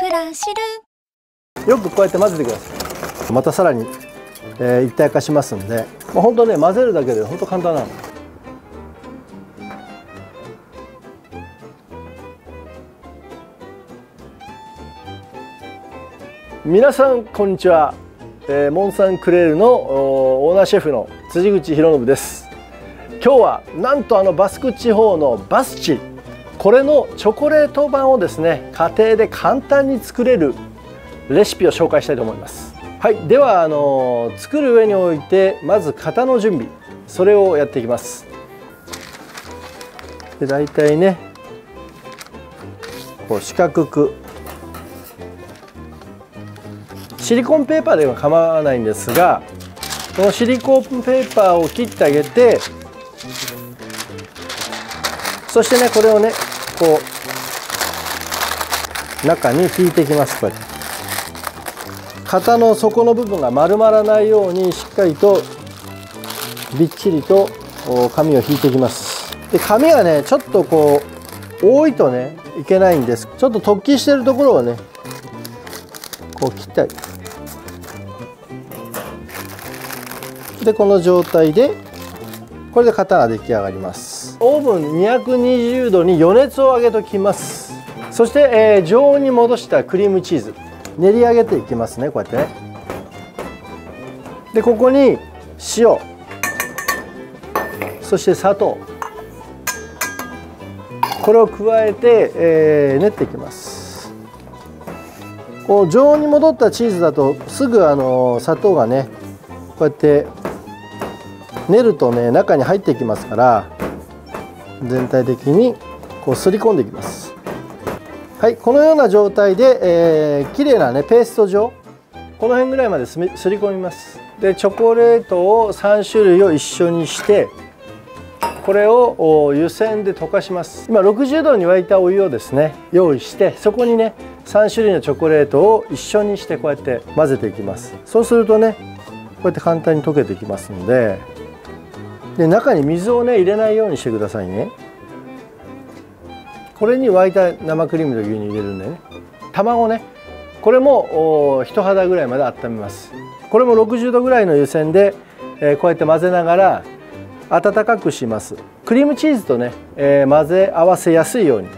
くらしる。よくこうやって混ぜてください。またさらに、一体化しますんで、まあ、本当ね混ぜるだけで本当簡単なの。皆さんこんにちは、モンサンクレールのオーナーシェフの辻口博信です。今日はなんとバスク地方のバスチ、これのチョコレート版をですね、家庭で簡単に作れるレシピを紹介したいと思います。はい、では作る上においてまず型の準備、それをやっていきます。で大体ねこう四角く、シリコンペーパーでは構わないんですが、このシリコンペーパーを切ってあげて、そしてねこれをねこう中に引いていきます。こうやって型の底の部分が丸まらないようにしっかりとびっちりと紙を引いていきます。で紙がねちょっとこう多いとねいけないんです。ちょっと突起してるところをねこう切ってあげる。でこの状態でこれで型が出来上がります。オーブン220度に余熱を上げときます。そして、常温に戻したクリームチーズ練り上げていきますね。こうやってね。でここに塩、そして砂糖、これを加えて、練っていきます。こう常温に戻ったチーズだとすぐ砂糖がねこうやって練るとね中に入っていきますから、全体的にこうすり込んでいきます。はい、このような状態で綺麗なねペースト状、この辺ぐらいまですり込みます。でチョコレートを3種類を一緒にしてこれを湯煎で溶かします。今60度に沸いたお湯をですね用意して、そこにね3種類のチョコレートを一緒にしてこうやって混ぜていきます。そうするとねこうやって簡単に溶けていきますので、で中に水をね入れないようにしてくださいね。これに沸いた生クリームと牛乳入れるんでね。卵ねこれも人肌ぐらいまで温めます。これも60度ぐらいの湯煎で、こうやって混ぜながら温かくします。クリームチーズとね、混ぜ合わせやすいように。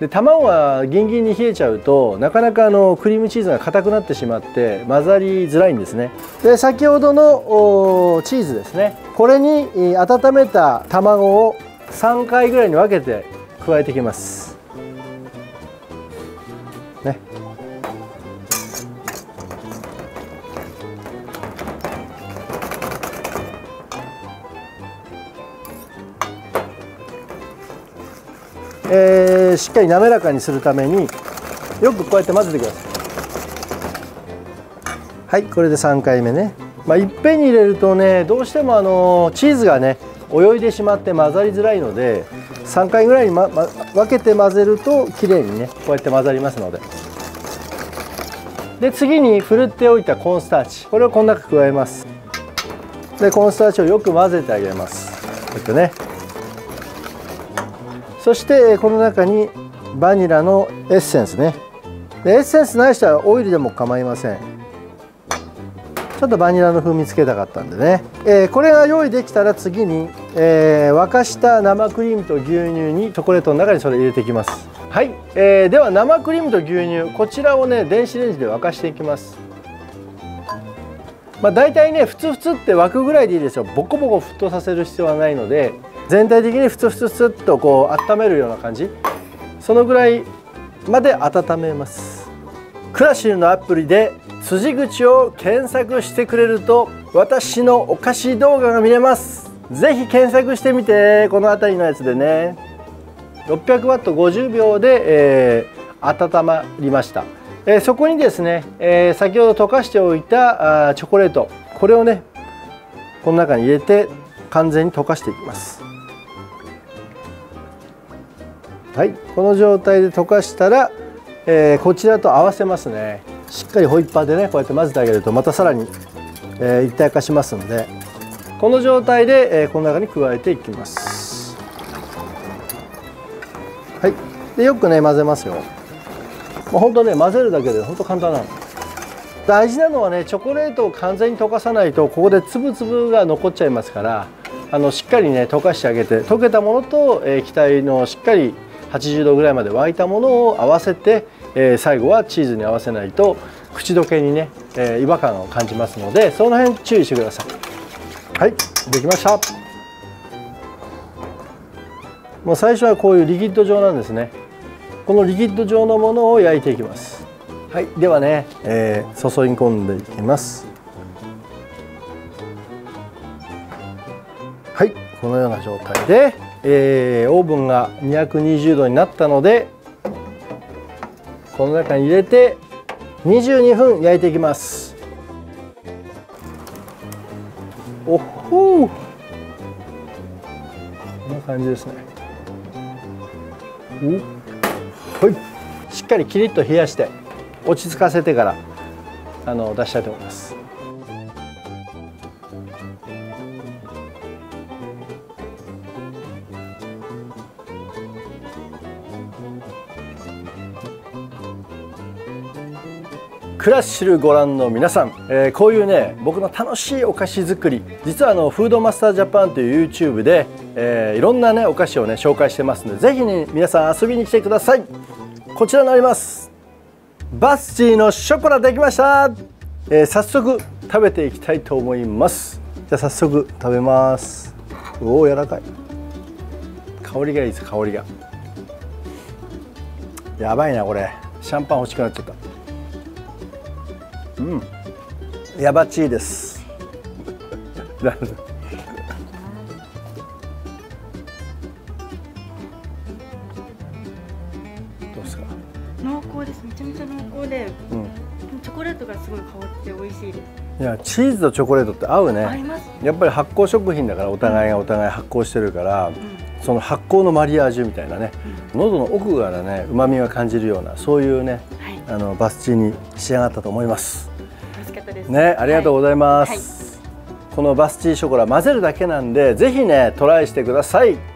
で卵はギンギンに冷えちゃうとなかなかクリームチーズが硬くなってしまって混ざりづらいんですね。で先ほどのチーズですね、これに温めた卵を3回ぐらいに分けて加えていきますね。しっかり滑らかにするためによくこうやって混ぜてください。はい、これで3回目ね。まあ、いっぺんに入れるとねどうしてもチーズがね泳いでしまって混ざりづらいので、3回ぐらいに、分けて混ぜるときれいにねこうやって混ざりますので。で次にふるっておいたコーンスターチ、これをこの中加えます。でコーンスターチをよく混ぜてあげます。こうやってね。そしてこの中にバニラのエッセンスね。でエッセンスない人はオイルでも構いません。ちょっとバニラの風味つけたかったんでね、これが用意できたら次に、沸かした生クリームと牛乳にチョコレートの中にそれ入れていきます。はい、では生クリームと牛乳、こちらをね電子レンジで沸かしていきます。まあ、大体ねふつって沸くぐらいでいいですよ。ボコボコ沸騰させる必要はないので、全体的にふつっとこう温めるような感じ、そのぐらいまで温めます。クラシルのアプリで辻口を検索してくれると私のお菓子動画が見れます。ぜひ検索してみて。この辺りのやつでね 600W50 秒で、温まりました。そこにですね、先ほど溶かしておいたチョコレート、これをねこの中に入れて完全に溶かしていきます。はい、この状態で溶かしたら、こちらと合わせますね。しっかりホイッパーでねこうやって混ぜてあげるとまたさらに、一体化しますので、この状態で、この中に加えていきます。はい、でよくね混ぜますよ。ほんとね、混ぜるだけでほんと簡単なの。大事なのはね、チョコレートを完全に溶かさないとここで粒々が残っちゃいますから、しっかりね溶かしてあげて、溶けたものと液体のしっかり80度ぐらいまで沸いたものを合わせて、最後はチーズに合わせないと口どけにね、違和感を感じますので、その辺注意してください。はい、できました。もう最初はこういうリキッド状なんですね。このリキッド状のものを焼いていきます。はい、ではね、注ぎ込んでいきます。はい、このような状態で、オーブンが220度になったので、この中に入れて22分焼いていきます。おっほー、こんな感じですね。はい、しっかりキリッと冷やして落ち着かせてから出したいと思います。クラッシルご覧の皆さん、こういうね僕の楽しいお菓子作り、実はフードマスタージャパンという YouTube で、いろんなねお菓子をね紹介してますので、ぜひね皆さん遊びに来てください。こちらになります。バスチーのショコラできました。早速食べていきたいと思います。じゃあ早速食べます。おお、柔らかい。香りがいいです。香りがやばいな。これシャンパン欲しくなっちゃった。うん、やばちいです。どうですか。濃厚です。めちゃめちゃ濃厚で、うん、チョコレートがすごい香って美味しいです。いや、チーズとチョコレートって合うね。合います。やっぱり発酵食品だから、お互いがお互い発酵してるから。うん、その発酵のマリアージュみたいなね、うん、喉の奥からね旨味が感じるような、そういうね、はい、バスチーに仕上がったと思います。美味しかったですね。ありがとうございます。はいはい、このバスチーショコラ混ぜるだけなんで、ぜひねトライしてください。